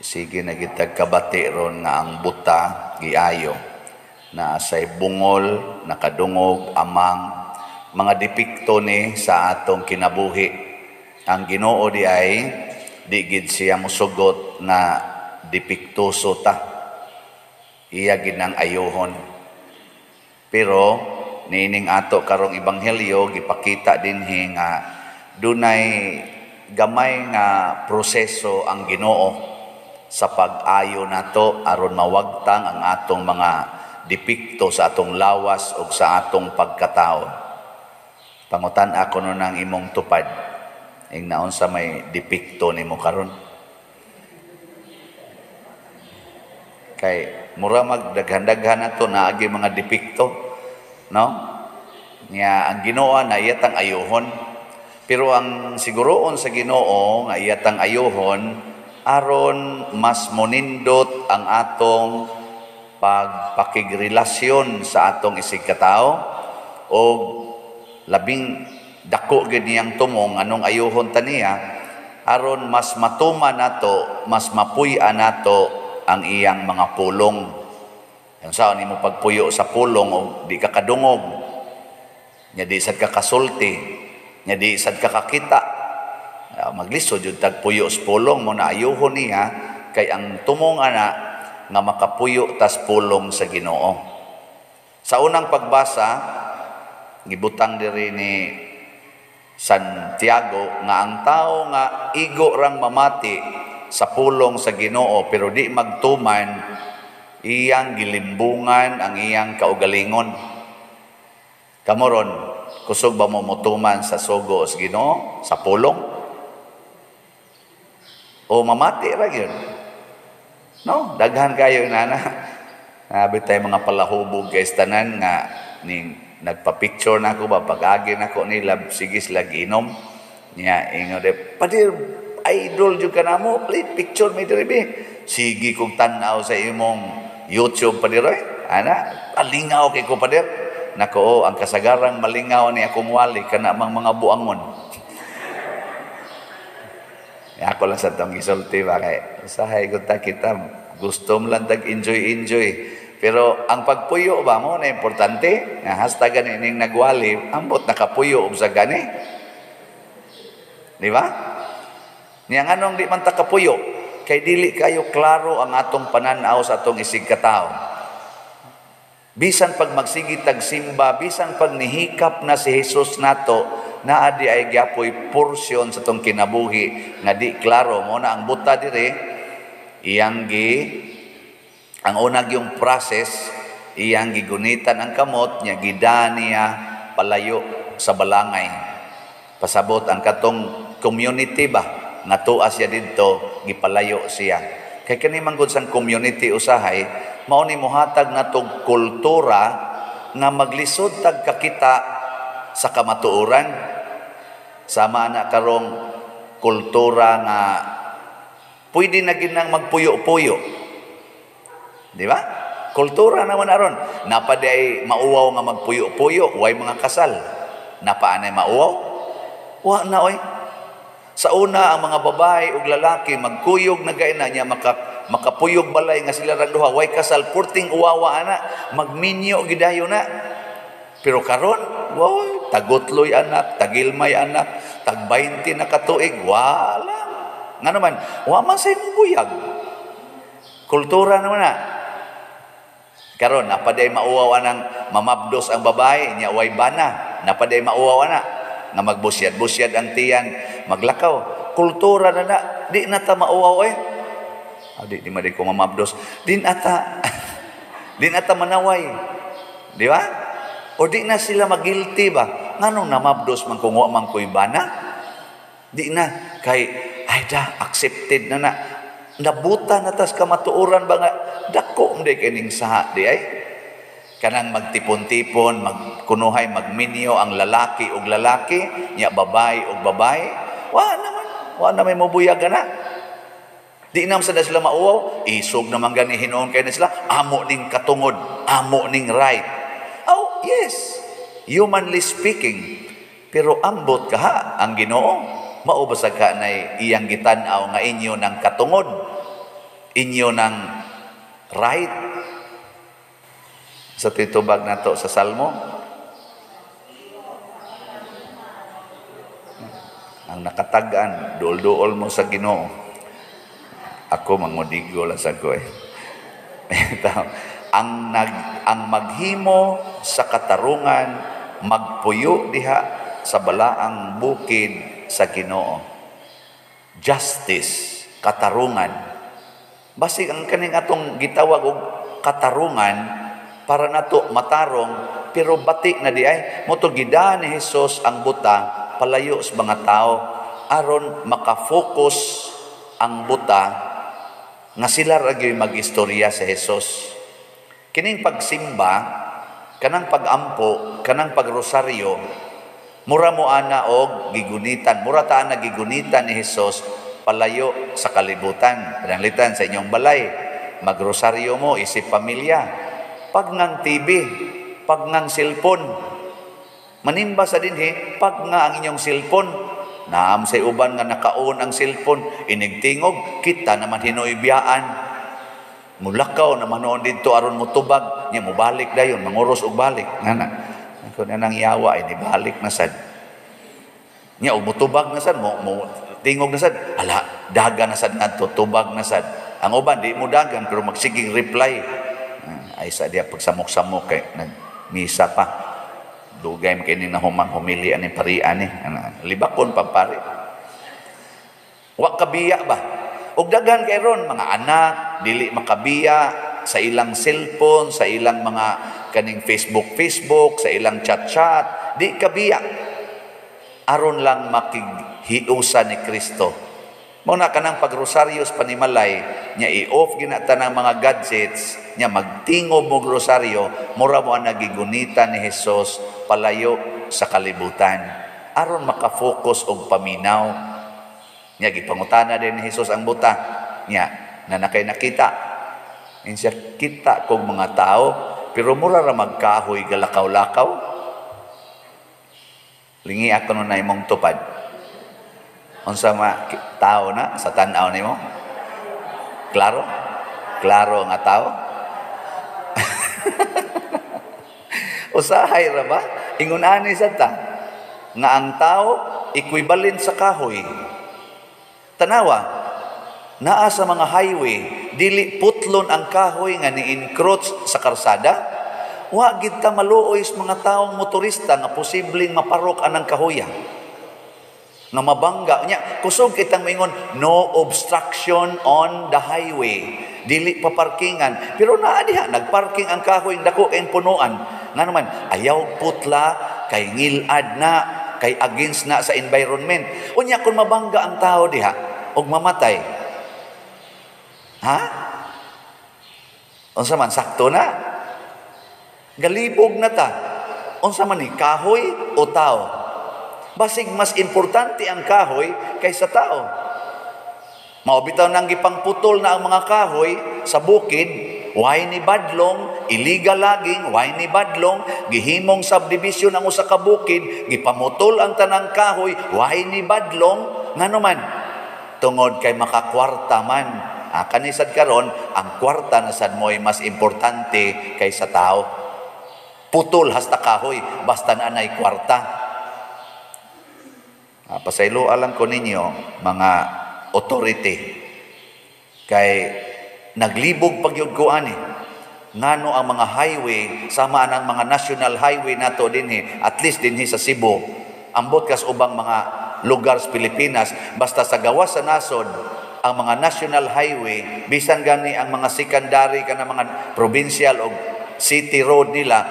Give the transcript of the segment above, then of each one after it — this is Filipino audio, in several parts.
Sige na kita kabatiron nga ang buta giayo na say bungol, nakadungog, amang mga depikto ni sa atong kinabuhi. Ang Ginoo di ay di gid siya musugot na depiktuso ta, iya gid nang ayohon. Pero nining ato karong ebanghelyo gipakita dinhi nga dunay gamay nga proseso ang Ginoo sa pag-ayo nato aron mawagtang ang atong mga depikto sa atong lawas o sa atong pagkatao. Pangutan ako nun ang imong tupad. Ing naon sa may depikto nimo karon. Kay mura magdaghan-daghan nato na agi mga depikto, no? Nya ang Ginoo na iyatang ayohon. Pero ang siguroon sa Ginoo nga iyatang ayohon aron mas monindot ang atong pagpakigrelasyon sa atong isig katao o labing dako gid niyang tumong anong ayohon ta niya aron mas matuma nato, mas mapuy-an nato ang iyang mga pulong. Ang sao nimo pagpuyo sa pulong o di ka kadungog, nya di sad ka kasulti, nya di sad ka kakita. Maglisod yung tagpuyo sa pulong mo na ayuhon niya kay ang tumong anak na makapuyo tas pulong sa Ginoo. Sa unang pagbasa gibutang diri ni Santiago nga ang tao nga igo rang mamati sa pulong sa Ginoo pero di magtuman iyang gilimbungan ang iyang kaugalingon. Kamoron kusog ba mo mutuman sa sugo sa Ginoo sa pulong? O mamati ra yun. No, daghan kayo nana. Nabi tayo mga palahubog guys tanan nga ning nagpa-picture na ako ba pag-agi na ako nila sigis lagi inom. Niya ingo de padir idol jud ka namo, please picture me diri be. Sige kong tan-aw sa imong YouTube padir oi. Ana, alingaw kay ko padir. Nako ang kasagarang malingaw ni akong wali kana mang mga buangon. Ako lang sa itong isulti ba kay usahay ko kita gusto mo lang tag-enjoy-enjoy pero ang pagpuyo ba mo na importante na hastagan ining nagwali ambot nakapuyo sa gani di ba? Niya nga nung di man takapuyo kay dili kayo klaro ang atong pananaw sa atong isig katao bisan pag magsigi tagsimba bisan pag nihikap na si Jesus nato na adi ay gyapoy porsyon sa tong kinabuhi nga di klaro mo na ang buta dire iyang gi ang unang yung process iyang gigunitan ang kamot nya gidaniya palayo sa balangay pasabot ang katong community ba nga tuas siya didto gipalayo siya kay kani manggod sang community usahay mao ni mohatag natog kultura nga maglisod tag kakita sa kamatuoran sama na karong kultura nga pwede na ginang magpuyo-puyo di ba? Kultura naman aron napaday mauwaw nga magpuyo-puyo way mga kasal napaanay mauwaw wa na oy sa una ang mga babae ug lalaki magkuyog na gaina nya makapuyog balay nga sila rang duha way kasal purting uwawa ana magminyo gidayo na pero karon wow tagutloy anak, tagilmay anak, tag-20 na katuig, wala. Nga naman, waman sa'yo mong buyag. Kultura naman na. Karon, napaday mauwawa ng mamabdos ang babae, niyaway bana, napaday mauwawa na magbusyad-busyad ang tiyan, maglakaw. Kultura na na, di nata mauwawa eh. Di maday ko mamabdos. Di nata, di nata manaway. Di ba? O di na sila magilty ba? Nganong namabdos man kung huwag man ko'y bana? Di na. Kay, ay da, accepted na na. Nabuta na tas kamatuoran ba nga? Dako, hindi kining saha, di ay? Kanang magtipon-tipon, magkunuhay, magminyo ang lalaki o lalaki, niya babay o babay. Wa naman may mabuyag na. Di na masada sila mauwaw, isog naman gani hinoon kayo na sila, amo ning katungod, amo ning right. Yes, humanly speaking. Pero ambot ka ha, ang Ginoo. Maubasag ka na iyang gitanaw nga inyo ng katungod. inyo ng right sa titubag na to sa Salmo. Ang nakatagaan, dool-dool mo sa Ginoo. Ako mangudigo lang sa ko eh. ang maghimo sa katarungan, magpuyo diha sa balaang bukid sa Ginoo. Justice, katarungan. Basig ang kaning atong gitawag og katarungan para nato matarong pero batik na di ay mo to gidaan ni Hesus ang buta palayo sa mga tao aron maka-focus ang buta nga sila ra gyud magistorya sa Hesus. Kining pagsimba kanang pagampo kanang pagrosaryo mura mo ana og gigunitan mura ta ana gigunitan ni Hesus palayo sa kalibutan. Pinanglitan sa inyong balay, magrosaryo mo, isip pamilya. Pag ngang TV, pag ngang cellphone, manimba sa dinhi, pag nga ang inyong cellphone, naam sa uban nga nakaon ang cellphone, inigtingog, kita naman hinoybiyaan. Mulakaw naman noon dito, aron mo tubag, niya mo balik dayon, manguros o balik. Nga na, kung na nang iawa, ay nibalik na sad. Niya, o mutubag na sad, mo tingog na sad, ala, daga na sad na to, tubag na sad. Ang uban, di mo dagan, pero magsiging reply. Ay sa diya, pagsamok-samok, kay, nag-misa pa. Dugay, makinig na humang-humilian ni parian eh. Libakon pa pari. Wa kabiya ba? Og dagan kay ron, mga anak, dili makabiya, sa ilang cellphone, sa ilang mga kaning Facebook, sa ilang chat-chat, di kabiya. Aron lang hiusa ni Kristo. Muna ka ng pagrosaryos panimalay, niya i-off ginata ng mga gadgets, niya magtingob mo rosaryo, mura mo ang nagigunitan ni Jesus palayo sa kalibutan. Aron makafocus og paminaw. Niya gipangutana din ni Jesus ang buta. Niya, nanakay nakita. Niya kita kong mga tao, pero mura ra magkahoy galakaw-lakaw. Lingi ako nun na imong tupad. Unsa ma tao na sa tan-aw nimo? Klaro? Klaro nga tao? Usahay ra ba? Ingunahan ni sad ta nga ang tao equivalent sa kahoy. Tanawa naa sa mga highway dili putlon ang kahoy nga ni-encroach sa karsada. Wa gid ta maluoy sa mga taong motorista nga posibleng maparok anang kahoya. Na mabangga niya kusog kitang mingon no obstruction on the highway dili pa parkingan pero naa diha nagparking ang kahoy dako kay punuan nga naman ayaw putla kay ngilad na kay against na sa environment unya kun mabangga ang tao diha og mamatay ha unsa man sakto na galibog na ta unsa man ni kahoy o tao. Basig mas importante ang kahoy kaysa tao. Maobitaw nang gipangputol na ang mga kahoy sa bukid, way ni badlong, illegal logging, way ni badlong, gihimong subdivision ang usa ka bukid, gipamutol ang tanang kahoy, way ni badlong, ngano man tungod kay makakwarta man. Kanisad karon, ang kwarta na sad moy mas importante kaysa tao. Putol hasta kahoy, basta na anay kwarta. Pasaylo alang ko ninyo, mga authority. Kay naglibog pagyod ko ani. Ngano ang mga highway, sama ang mga national highway nato dinhi, at least dinhi sa Cebu. Ambot kas ubang mga lugar sa Pilipinas, basta sa gawas sa nasod, ang mga national highway, bisan gani ang mga secondary kana mga provincial o city road nila,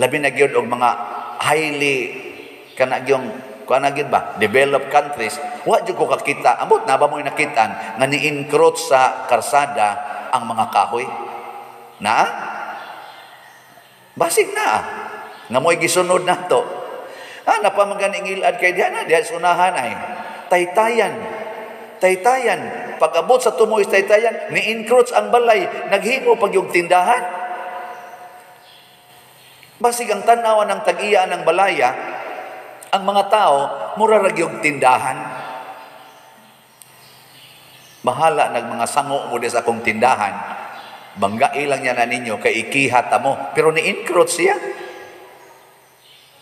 labi na gyud og mga highly kana gyung kanagid ba? Developed countries, wa jud ko kakita. Ambot na ba mo nakita nga ni-encroach sa karsada ang mga kahoy? Na? Basig na. Nga mo'y gisunod na to. Napamaganing ilad kay diyan na. Diyan sunahan ay taytayan. Taytayan. Pag-abot sa tumoy sa taytayan, ni-encroach ang balay. Naghimo pag yung tindahan. Basig ang tanawan ng tag-iyaan ng balaya, ang mga tao, murarag yung tindahan. Mahala nagmangasango mo di sa akong tindahan. Banggailang niya na ninyo kay ikihat mo. Pero ni-encroach siya.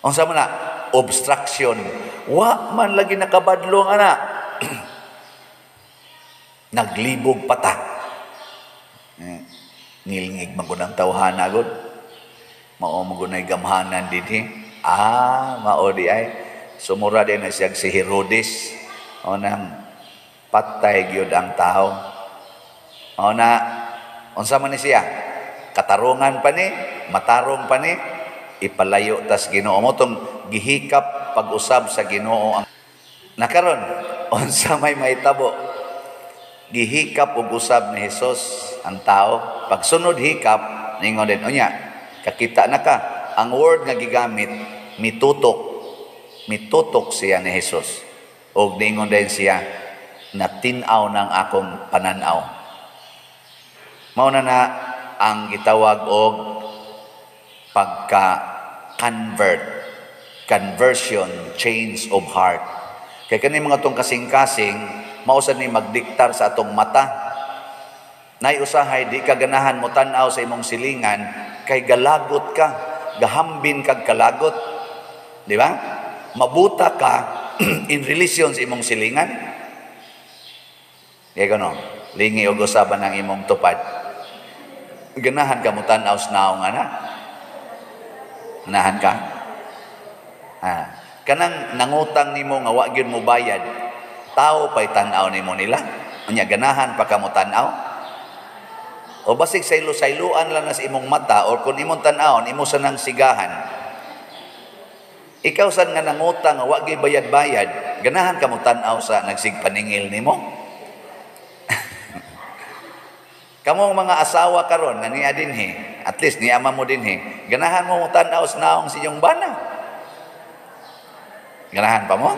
Ang sama na, obstruction. Wa man lagi nakabadlong ana. Naglibog pata. Ngilingig magunang tawhan agod. Maomagunay gamhanan din eh. Mao di ay. Sumura din na siyang si Herodes. O nang patay gyud ang tao. O na, unsa man ni siya? Katarungan pa ni, matarong pa ni, ipalayo tas Ginoo mo tong gihikap pag-usab sa Ginoo ang nakaron. Unsa may mahitabo? Gihikap ug usab ni Hesus ang tao. Pagsunod hikap, ningon din unya, kakita na ka ang word nga gigamit mitutok. Mitutok siya ni Hesus. Og ningon din siya na tinaw ng akong pananaw. Mauna na ang gitawag og pagka-convert. Conversion, change of heart. Kaya kanin mga itong kasing-kasing, mausan ni magdiktar sa atong mata. Naiusahay, di kaganahan mo tanaw sa imong silingan, kay galagot ka, gahambin kag kalagot. Di ba? Mabuta ka in relation sa imong silingan. Kaya gano, lingi og usaban ang imong tupad. Ganahan ka mo tanaw sa naong ana. Ganahan ka. Kanang nangutang nimo nga wa gyud mo bayad, tao pa'y tanaw nimo nila. Unya ganahan pa ka mo tanaw. O basig saylo-sayloan lang na sa imong mata o kun imong tanaw, imo sa nang sigahan. Ikaw san nga nangutang nga wa gyud bayad-bayad, ganahan ka mo tanaw sa nagsigpaningil nimo. Kamong mga asawa karon nga niya dinhi, at least niya ama mo dinhi, ganahan mo tanaw sa naong siyong bana. Ganahan pa mo?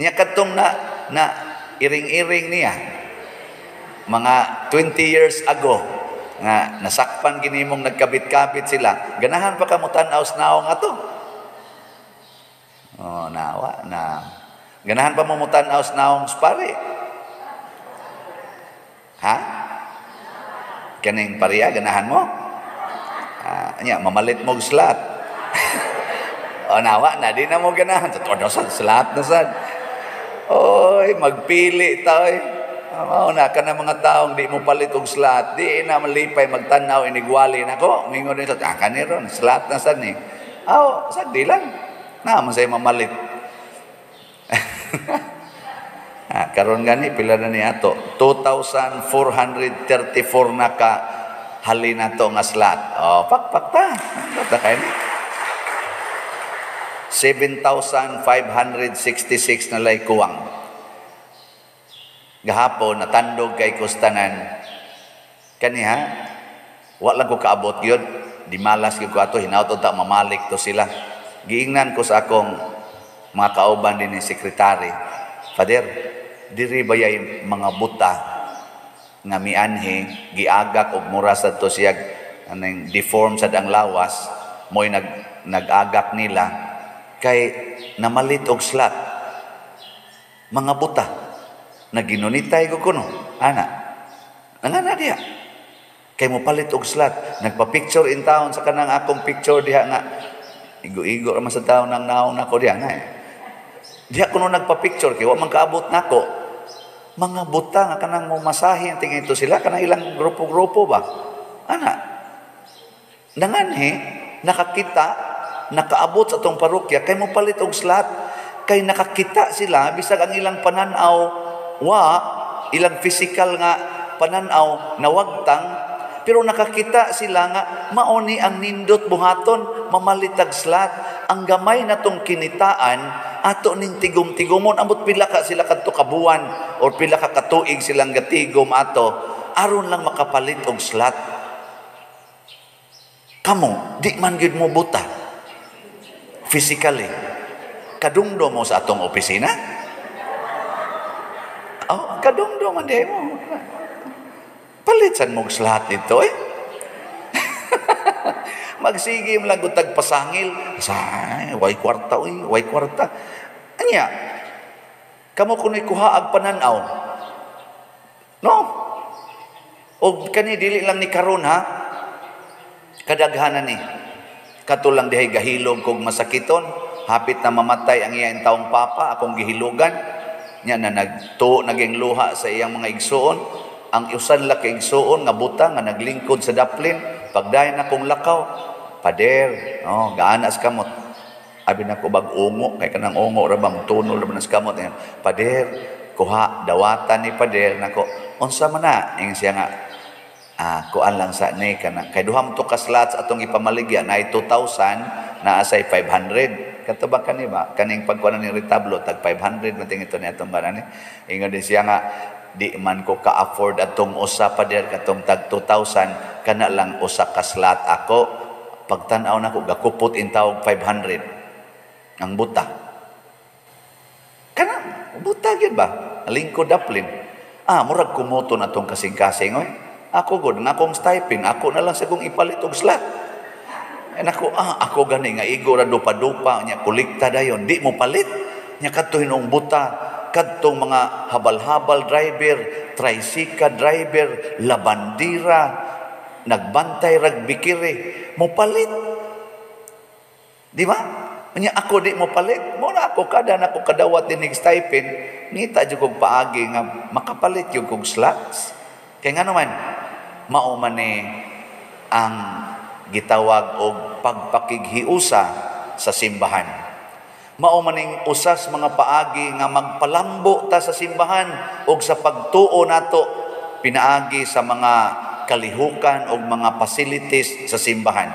Niya kadtong na iring-iring niya. Mga 20 years ago nga nasakpan gini mong nagkabit-kabit sila. Ganahan pa ka mo tanaw sa naong ato. Oh, nawa na. Ganahan pa mo tanaw sa naong spare. Ha? Kaning pariya, ganahan mo? Mamalit mong slat. O nawa na, di na mo ganahan. Sa todo sad, slat na sad. Oy, magpili tayo. Mauna ka na mga taong di mo palit og slat. Di na malipay, magtanaw, inigwali na ko. Mingo din sa kaniron, slat na sad ni. Sad di lang. Naman sa'yo mamalit. Karon gani pila na ni ato 2434 na ka hali na to nga slat. Pakpak ta. Ta kay ni 7,566 na lay kuwang. Gahapon natandog kay kustanan kaniha. Wa lang ko kaabot gyud. Di malas gyud ko ato hinawtod ta mamalik to sila. Giingnan ko sa akong mga kauban din ni sekretary. Father, diri bayay mga buta nga mianhi giagak og mura sad to siya anang deform sad ang lawas moy nagagak nila kay namalit og slat mga buta naginunitay ko kuno ana diha kay mo palit og slat nagpa-picture in town sa kanang akong picture diha nga igo-igo ra man sa town nang naong nako diha nga diha kuno nagpa-picture kay wa man kaabot nako mga buta nga kanang masahin tingin ito sila kanang ilang grupo-grupo ba nanganhe nakakita nakaabot sa atong parokya kay mo palit og slat kay nakakita sila bisag ang ilang pananaw wa ilang physical nga pananaw nawagtang pero nakakita sila nga mao ni ang nindot buhaton mamalitag slat ang gamay natong kinitaan ato ning tigom-tigomon ambot pila ka sila kadto kabuan or pila ka katuig silang gatigom ato aron lang makapalit og slat kamo di man gid mo buta physically kadungdong mo sa atong opisina kadungdong man di mo palitan mo og slat dito magsigim lang gutag pasangil say way kwarta anya kamo kunoy kuha ag pananaw No. Og kani dili lang ni karon ha. Kadaghanan ni. Katulang dihay gahilog kog masakiton, hapit na mamatay ang iyang taong papa, akong gihilogan nya na nagtuo naging luha sa iyang mga igsoon, ang usan la kay igsoon nga buta nga naglingkod sa daplin, pagdayon akong lakaw, pader, oh gaana sa kamot. Abi na ko bag ungo kay kanang ungo ra bang tunol ra man sa kamot yan. Pader kuha dawatan ni pader nako unsa man na ing siya nga kuan lang sa ni kana kay duha mo to ka slots atong ipamaligya na 2,000 na asay 500 katubag kani ba kaning pagkuan ni retablo tag 500 nating ito ni atong barani ingon din siya nga di man ko ka afford atong usa pader katong tag 2,000 kana lang usa ka slot ako pagtan-aw nako gakupot in tawag 500 ang buta. Kana buta gyud ba? Lingkod daplin. Murag kumuton atong kasing-kasing oy. Ako gud nga akong stipend, ako na lang sa kung ipalit og slot. Ay nako ako gani nga igora dupa-dupa nya kolekta dayon, di mo palit. Nya kadtoy nung buta, kadtong mga habal-habal driver, trisika driver, labandira, nagbantay ragbikiri, mo palit. Di ba? Nya ako di mo palit mo na ako kada na ako kadawat dinig stipend nita jud kog paagi nga makapalit jud kog slots kay ngano man mao man ni ang gitawag og pagpakighiusa sa simbahan mao man ning usas mga paagi nga magpalambo ta sa simbahan og sa pagtuo nato pinaagi sa mga kalihukan og mga facilities sa simbahan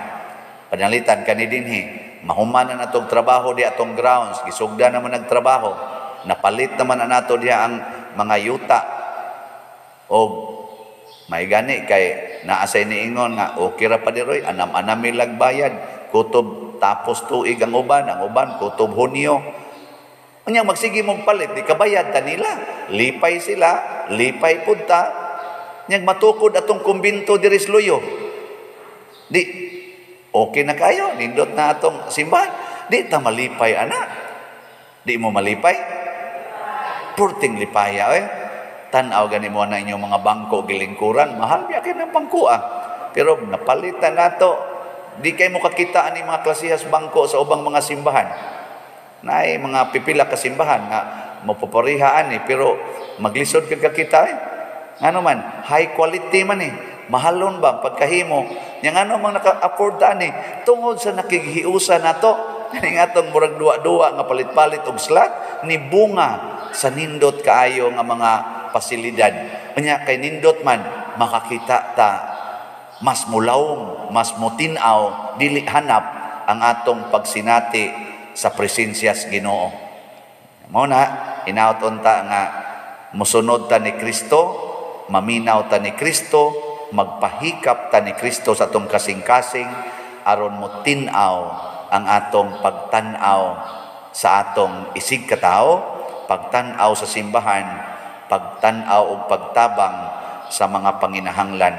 panalitan kani dinhi mahumanan atong trabaho di atong grounds, gisugda naman nagtrabaho, napalit naman nato diha ang mga yuta. O may gani kay naasay niingon nga okay ra pa diroy, anam-anam lagbayad, kutob tapos tuig ang uban kutob hunyo. Unya magsige mong palit di kabayad ta nila, lipay sila, lipay punta. Nyang matukod atong kumbinto diri sa Luyo. Di okay na kayo, nindot na atong simbahan. Di ta malipay, anak. Di mo malipay? Purting lipaya, Tanaw gani mo na inyong mga bangko, gilingkuran, mahal yakin ang bangkua. Pero napalitan nato, di kayo makakitaan ni mga klasihas bangko sa ubang mga simbahan. Na ay mga pipila ka simbahan na mapaparihaan pero maglisod kang kakita Ano man, high quality man Mahalon ba pagkahimo yang ano mang naka-afford ani tungod sa nakighiusa nato ning atong murag duwa-duwa nga palit-palit og slot ni bunga sa nindot kaayo nga mga pasilidad unya kay nindot man makakita ta mas mulawom mas motinaw dili hanap ang atong pagsinati sa presensya sa Ginoo mao na inaot-on ta nga mosunod ta ni Kristo maminaw ta ni Kristo magpahikap ta ni Kristo sa atong kasing-kasing aron mo tin-aw ang atong pagtan-aw sa atong isig katao, pagtan-aw sa simbahan, pagtan-aw o pagtabang sa mga panginahanglan.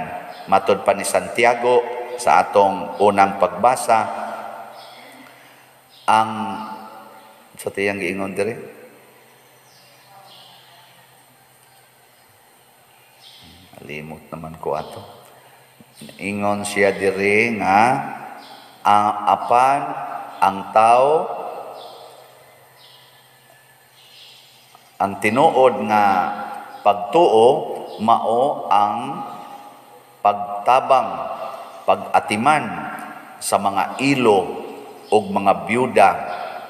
Matod pa ni Santiago sa atong unang pagbasa ang sa tiyang giingon dire limot naman ko ato. Ingon siya diri nga apan ang tao ang tinuod nga pagtuo mao ang pagtabang, pagatiman sa mga ilo og mga byuda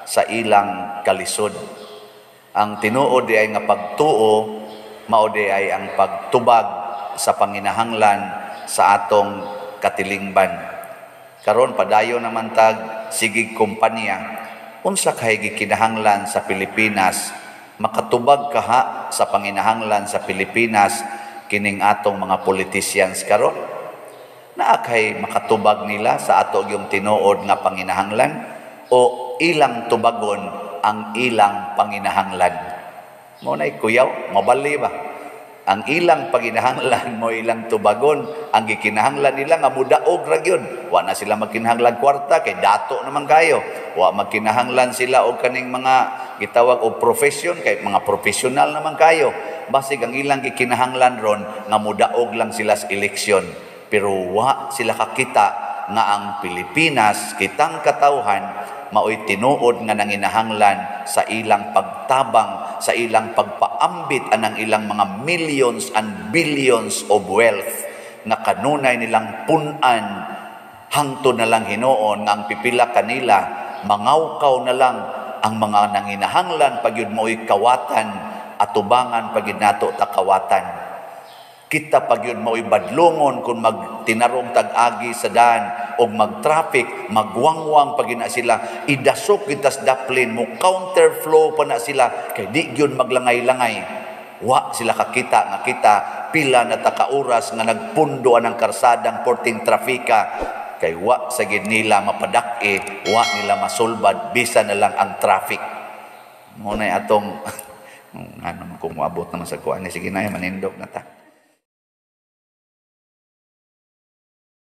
sa ilang kalisod. Ang tinuod di ay nga pagtuo mao di ay ang pagtubag sa panginahanglan sa atong katilingban. Karon padayon naman tag sigig kompanya. Unsa kay gikinahanglan sa Pilipinas? Makatubag kaha sa panginahanglan sa Pilipinas kining atong mga politicians karon. Naa kay makatubag nila sa ato yung tinuod nga panginahanglan o ilang tubagon ang ilang panginahanglan. Mo nay kuyaw, mabali ba? Ang ilang paginahanglan mo ilang tubagon ang gikinahanglan nila nga mudaog ra gyud wa na sila magkinahanglan kwarta kay dato naman kayo wa magkinahanglan sila og kaning mga gitawag og profession kay mga professional naman kayo basig ang ilang gikinahanglan ron nga mudaog lang sila sa eleksyon, pero wa sila kakita nga ang Pilipinas kitang katawhan maoy tinuod nga nanginahanglan sa ilang pagtabang, sa ilang pagpaambit anang ilang mga millions and billions of wealth na kanunay nilang punan. Hangto na lang hinoon nga ang pipila kanila mangawkaw na lang ang mga nanginahanglan pagyud mo'y kawatan at tubangan pagyud nato ta kawatan. Kita pagyud mo'y badlongon kung magtinarong tag-agi sa daan o mag-traffic, magwangwang pagyud na sila, idasok kita sa daplin mo, counterflow pa na sila, kay di gyud maglangay-langay. Wa sila kakita nga kita pila na takauras nga nagpundoan ang karsadang porting trafika. Kay wa sa gid nila mapadaki, wa nila masulbad bisan na lang ang traffic. Munay atong ano kung maabot naman sa kuan ni sige na manindog na ta.